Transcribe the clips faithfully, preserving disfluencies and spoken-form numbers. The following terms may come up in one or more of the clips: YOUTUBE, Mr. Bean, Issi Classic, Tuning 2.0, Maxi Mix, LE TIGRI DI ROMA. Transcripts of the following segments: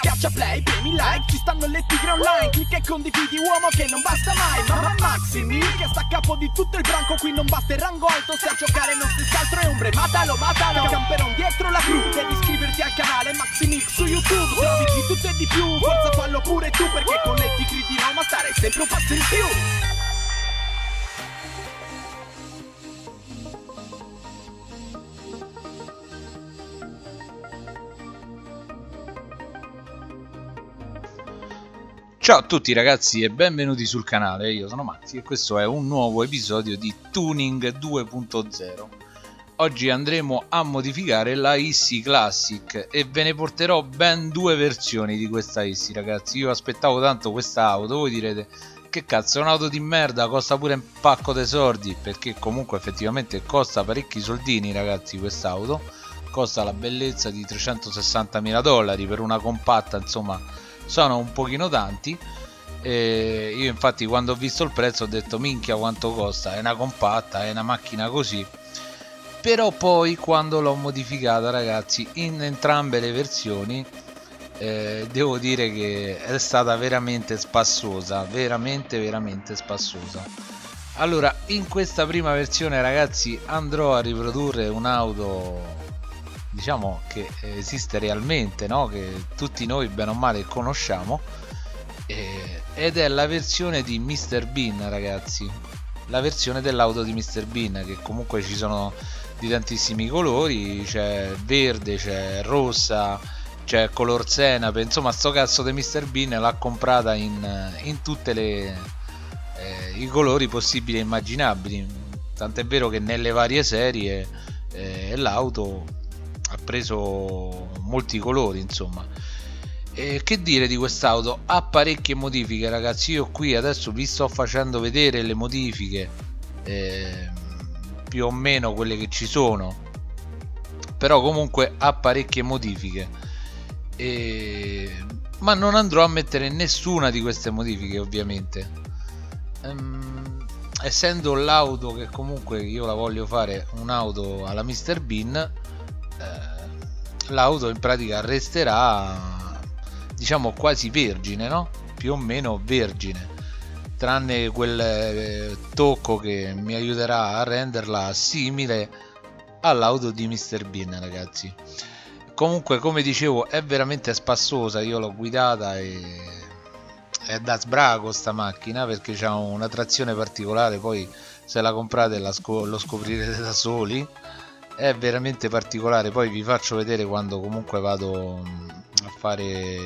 Schiaccia play, premi like, ci stanno le tigre online. Clicca e condividi, uomo, che non basta mai. Mamma Maxi Mix che sta a capo di tutto il branco. Qui non basta il rango alto, se a giocare non si altro è ombre. Matalo, matalo, camperon dietro la cru. Devi iscriverti al canale Maxi Mix su YouTube. Trovi di tutto e di più, forza fallo pure tu. Perché con le tigre di Roma stare sempre un passo in più. Ciao a tutti ragazzi e benvenuti sul canale, io sono Maxi e questo è un nuovo episodio di Tuning due punto zero. Oggi andremo a modificare la Issi Classic e ve ne porterò ben due versioni di questa Issi ragazzi. Io aspettavo tanto questa auto, voi direte che cazzo è un'auto di merda, costa pure un pacco di sordi, perché comunque effettivamente costa parecchi soldini ragazzi quest'auto. Costa la bellezza di trecentosessantamila dollari per una compatta, insomma sono un pochino tanti e io infatti quando ho visto il prezzo ho detto minchia quanto costa, è una compatta, è una macchina così. Però poi quando l'ho modificata ragazzi in entrambe le versioni eh, devo dire che è stata veramente spassosa, veramente veramente spassosa. Allora in questa prima versione ragazzi andrò a riprodurre un'auto diciamo che esiste realmente, no? Che tutti noi bene o male conosciamo eh, ed è la versione di mister Bean ragazzi, la versione dell'auto di mister Bean, che comunque ci sono di tantissimi colori, c'è verde, c'è rossa, c'è color senape, insomma sto cazzo di mister Bean l'ha comprata in, in tutte le eh, i colori possibili e immaginabili, tant'è vero che nelle varie serie eh, l'auto ha preso molti colori insomma. E che dire di quest'auto, ha parecchie modifiche ragazzi, io qui adesso vi sto facendo vedere le modifiche eh, più o meno quelle che ci sono, però comunque ha parecchie modifiche e... ma non andrò a mettere nessuna di queste modifiche ovviamente, ehm, essendo l'auto che comunque io la voglio fare un'auto alla mister Bean. L'auto in pratica resterà diciamo quasi vergine, no? Più o meno vergine, tranne quel eh, tocco che mi aiuterà a renderla simile all'auto di mister Bean ragazzi. Comunque come dicevo è veramente spassosa, io l'ho guidata e è da sbrago sta macchina perché c'ha una trazione particolare, poi se la comprate la sco- lo scoprirete da soli, è veramente particolare. Poi vi faccio vedere quando comunque vado a fare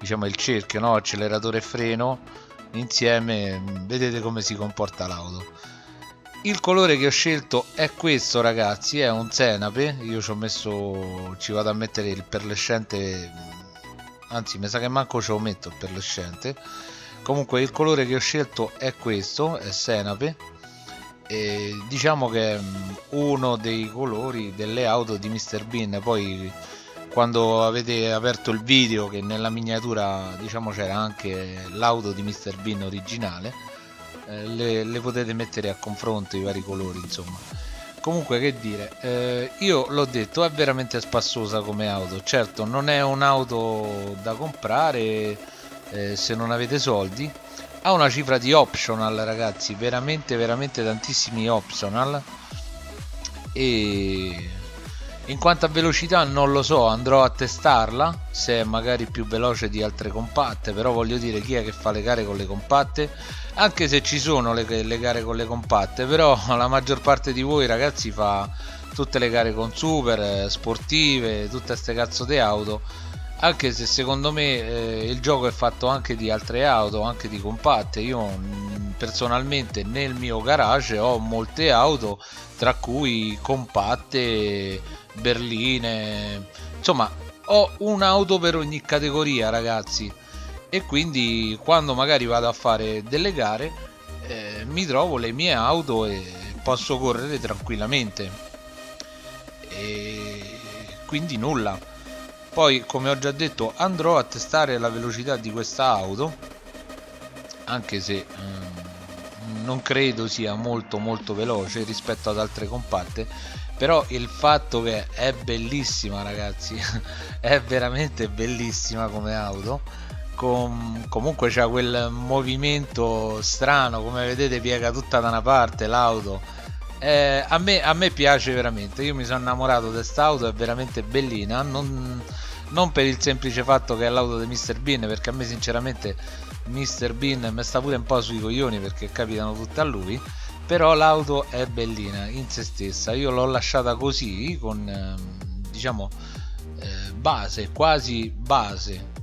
diciamo il cerchio, no? Acceleratore e freno insieme, vedete come si comporta l'auto. Il colore che ho scelto è questo ragazzi, è un senape, io ci ho messo, ci vado a mettere il perlescente, anzi mi sa che manco ce lo metto il perlescente. Comunque il colore che ho scelto è questo, è senape. E diciamo che è uno dei colori delle auto di mister Bean. Poi quando avete aperto il video, che nella miniatura diciamo c'era anche l'auto di mister Bean originale, eh, le, le potete mettere a confronto i vari colori insomma. Comunque che dire, eh, io l'ho detto, è veramente spassosa come auto. Certo non è un'auto da comprare eh, se non avete soldi. Ha una cifra di optional ragazzi, veramente veramente tantissimi optional. E in quanto a velocità non lo so, andrò a testarla se è magari più veloce di altre compatte, però voglio dire, chi è che fa le gare con le compatte? Anche se ci sono le, le gare con le compatte, però la maggior parte di voi ragazzi fa tutte le gare con super, sportive, tutte ste cazzo di auto. Anche se secondo me eh, il gioco è fatto anche di altre auto, anche di compatte. Io mh, personalmente nel mio garage ho molte auto, tra cui compatte, berline, insomma ho un'auto per ogni categoria ragazzi, e quindi quando magari vado a fare delle gare eh, mi trovo le mie auto e posso correre tranquillamente e quindi nulla. Poi come ho già detto andrò a testare la velocità di questa auto, anche se mm, non credo sia molto molto veloce rispetto ad altre compatte, però il fatto che è bellissima, ragazzi, è veramente bellissima come auto. Com comunque c'ha quel movimento strano, come vedete piega tutta da una parte l'auto. eh, a, me, a me piace veramente, io mi sono innamorato di quest'auto, è veramente bellina, non, non per il semplice fatto che è l'auto di mister Bean, perché a me sinceramente mister Bean mi sta pure un po' sui coglioni perché capitano tutte a lui, però l'auto è bellina in se stessa. Io l'ho lasciata così, con ehm, diciamo eh, base, quasi base,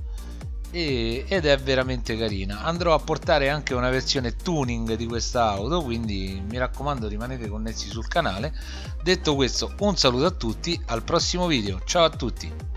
e, ed è veramente carina. Andrò a portare anche una versione tuning di questa auto, quindi mi raccomando rimanete connessi sul canale. Detto questo, un saluto a tutti, al prossimo video, ciao a tutti.